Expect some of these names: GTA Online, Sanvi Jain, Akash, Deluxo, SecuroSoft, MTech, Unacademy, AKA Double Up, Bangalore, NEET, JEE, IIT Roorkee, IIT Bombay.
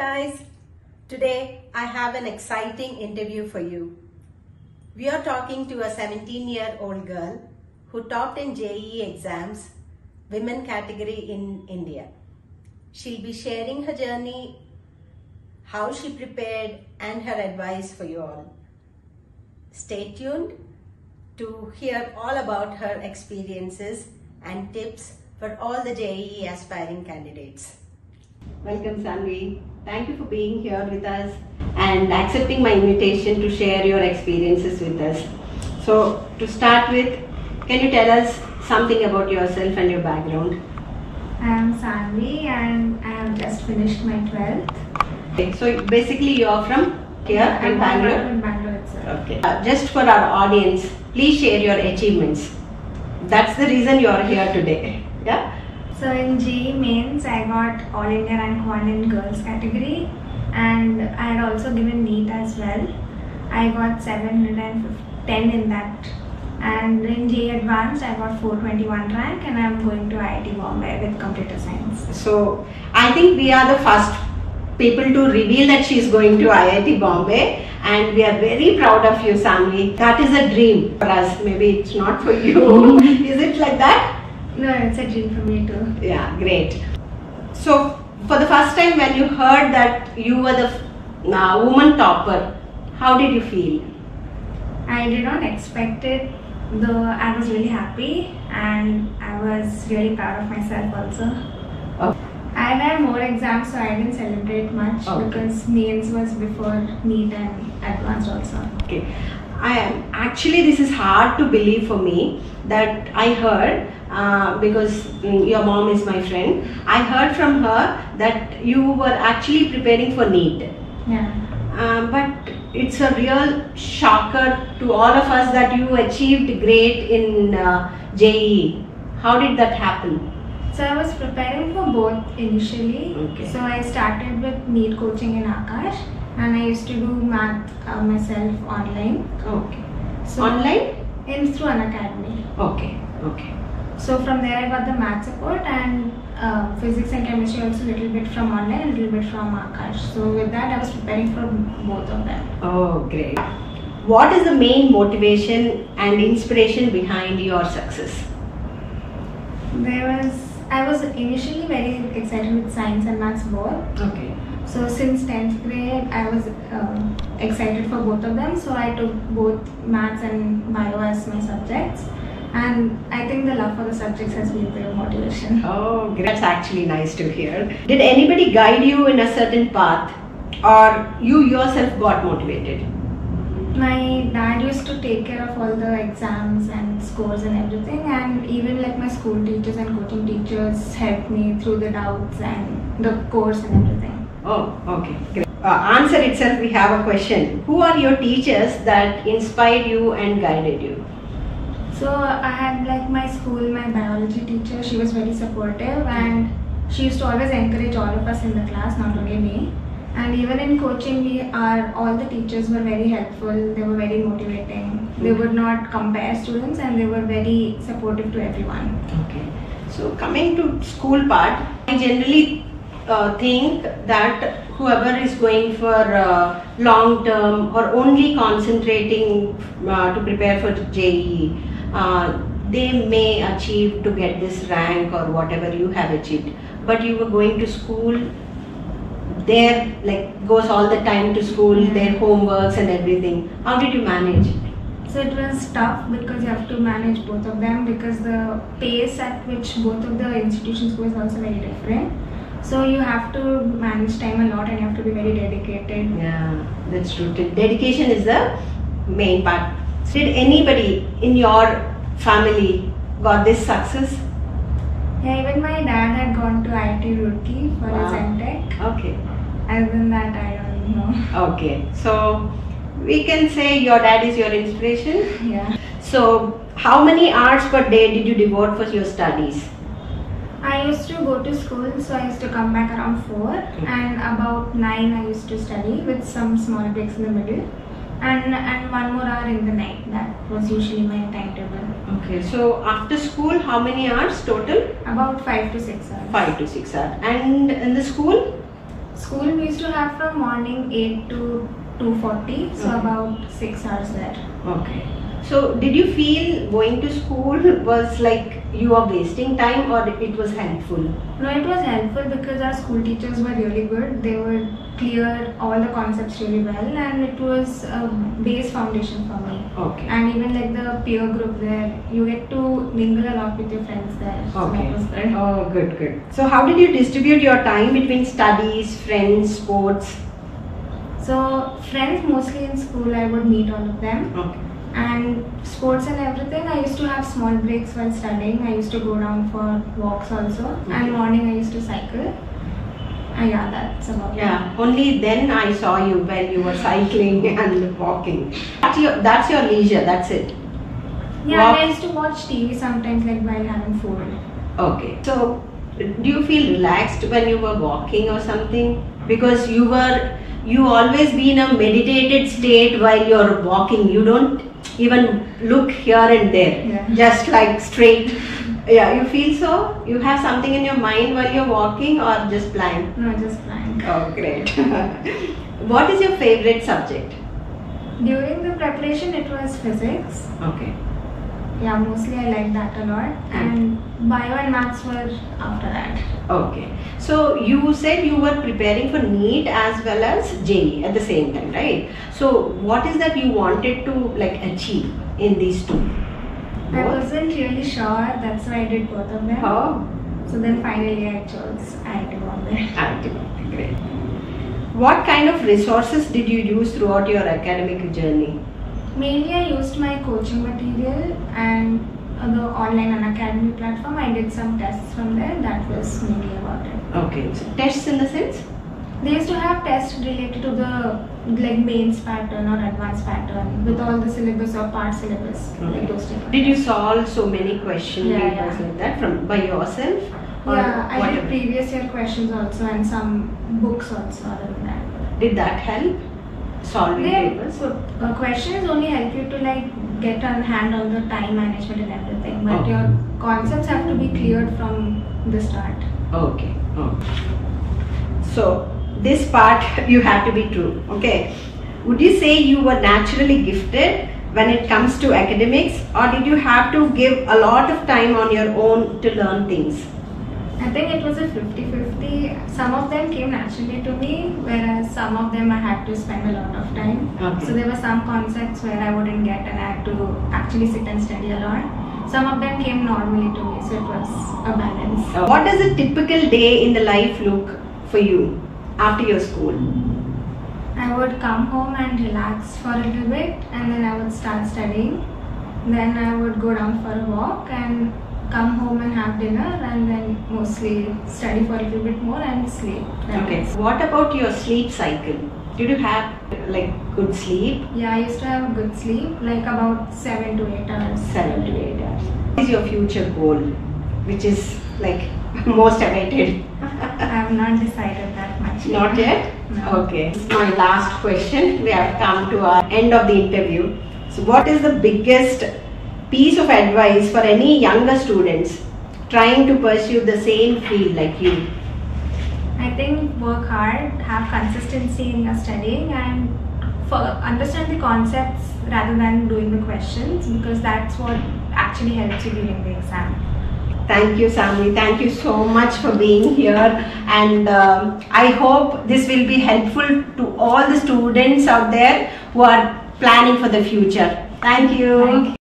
guys, today I have an exciting interview for you. We are talking to a 17-year-old girl who topped in JEE exams, women category in India. She'll be sharing her journey, how she prepared and her advice for you all. Stay tuned to hear all about her experiences and tips for all the JEE aspiring candidates. Welcome Sanvi. Thank you for being here with us and accepting my invitation to share your experiences with us. So to start with, can you tell us something about yourself and your background? I am Sanvi and I have just finished my 12th. Okay, so basically you are from here in Bangalore? I am from Bangalore itself. Okay. Just for our audience, please share your achievements. That's the reason you are here today. Yeah. So in JEE mains, I got All India Rank 1 in girls category, and I had also given NEET as well. I got 710 in that, and in JEE Advanced, I got 421 rank, and I am going to IIT Bombay with computer science. So I think we are the first people to reveal that she is going to IIT Bombay, and we are very proud of you, Sanvi. That is a dream for us. Maybe it's not for you. Is it like that? No, it's a dream for me too. Yeah, great. So, for the first time when you heard that you were the woman topper, how did you feel? I did not expect it, though I was really happy and I was really proud of myself also. Okay. I had more exams, so I didn't celebrate much because mains was before NEET and advanced also. Okay. This is hard to believe for me that I heard because your mom is my friend. I heard from her that you were actually preparing for NEET. Yeah. But it's a real shocker to all of us that you achieved great in JEE. How did that happen? So I was preparing for both initially. Okay. So I started with NEET coaching in Akash, and I used to do math myself online. Okay. So online? Through Unacademy. Okay. Okay. So from there I got the math support and physics and chemistry also, little bit from online and little bit from Akash. So with that I was preparing for both of them. Oh great. What is the main motivation and inspiration behind your success? I was initially very excited with science and maths both. Okay. So since 10th grade I was excited for both of them, so I took both maths and bio as my subjects. And I think the love for the subjects has been their motivation. Oh, that's actually nice to hear. Did anybody guide you in a certain path, or you yourself got motivated? My dad used to take care of all the exams and scores and everything, and even like my school teachers and coaching teachers helped me through the doubts and the course and everything. Oh, okay. Great. Answer itself, we have a question. Who are your teachers that inspired you and guided you? So I had like my school, my biology teacher, she was very supportive and she used to always encourage all of us in the class, not only me. And even in coaching, all the teachers were very helpful, they were very motivating. They would not compare students and they were very supportive to everyone. Okay. So coming to school part, I generally think that whoever is going for long term or only concentrating to prepare for JEE, they may achieve to get this rank or whatever you have achieved, but you were going to school, there like goes all the time to school, their homeworks and everything. How did you manage? So it was tough because you have to manage both of them because the pace at which both of the institutions go is also very different. So you have to manage time a lot and you have to be very dedicated. Yeah, that's true. Dedication is the main part. Did anybody in your family got this success? Yeah, even my dad had gone to IIT Roorkee for his MTech. Okay. Other than that, I don't know. Okay. So, we can say your dad is your inspiration? Yeah. So, how many hours per day did you devote for your studies? I used to go to school, so I used to come back around 4 and about 9 I used to study with some small breaks in the middle. And one more hour in the night. That was usually my timetable. Okay. So after school, how many hours total? About 5 to 6 hours. 5 to 6 hours. And in the school? School we used to should have from morning 8 to 2:40, so about 6 hours there. Okay. So did you feel going to school was like you are wasting time, or it was helpful? No, it was helpful because our school teachers were really good. They were clear all the concepts really well, and it was a base foundation for me. Okay. And even like the peer group there, you get to mingle a lot with your friends there. Okay. So it was good. Oh, good, good. So how did you distribute your time between studies, friends, sports? So friends mostly in school, I would meet all of them. Okay. And sports and everything, I used to have small breaks while studying. I used to go down for walks also. Okay. And morning I used to cycle. Yeah, that's about it. Only then I saw you when you were cycling and walking. That's your leisure, that's it. Yeah, and I used to watch TV sometimes, like while having food. Okay. So do you feel relaxed when you were walking or something? Because you always be in a meditated state while you're walking. You don't even look here and there, just like straight. Yeah, you feel so? You have something in your mind while you're walking, or just blank? No, just blank. Oh, great. What is your favorite subject? During the preparation, it was physics. Okay. Yeah, mostly I liked that a lot, and bio and maths were after that. Okay. So you said you were preparing for NEET as well as JEE at the same time, right? So what is that you wanted to like achieve in these two? I wasn't really sure, that's why I did both of them. Oh. So then finally I chose IIT Bombay. IIT Bombay, great. What kind of resources did you use throughout your academic journey? Mainly I used my coaching material and the online Unacademy platform. I did some tests from there, that was mainly about it. Okay, so tests in the sense? They used to have tests related to the like mains pattern or advanced pattern with all the syllabus or part syllabus. Okay. Like those different. Did you solve so many questions like that from by yourself? Or I did previous year questions also and some books also. Did that help? Solving papers? Questions only help you to like get a hand on the time management and everything, but your concepts have to be cleared from the start. Okay. So this part you have to be true. Okay. Would you say you were naturally gifted when it comes to academics, or did you have to give a lot of time on your own to learn things? I think it was a 50-50. Some of them came naturally to me, whereas some of them I had to spend a lot of time. Okay. So there were some concepts where I wouldn't get and I had to actually sit and study a lot. Some of them came normally to me, so it was a balance. What does a typical day in the life look for you after your school? I would come home and relax for a little bit, and then I would start studying. Then I would go down for a walk and come home and have dinner, and then mostly study for a little bit more and sleep. Okay. What about your sleep cycle? Did you have like good sleep? Yeah, I used to have good sleep, like about 7 to 8 hours. 7 to 8 hours. What is your future goal, which is like most awaited? I have not decided that much. Not yet? No. Okay. This is my last question. We have come to our end of the interview. So what is the biggest piece of advice for any younger students trying to pursue the same field like you? I think work hard, have consistency in your studying, and understand the concepts rather than doing the questions, because that's what actually helps you during the exam. Thank you, Sanvi. Thank you so much for being here, and I hope this will be helpful to all the students out there who are planning for the future. Thank you. Thank you.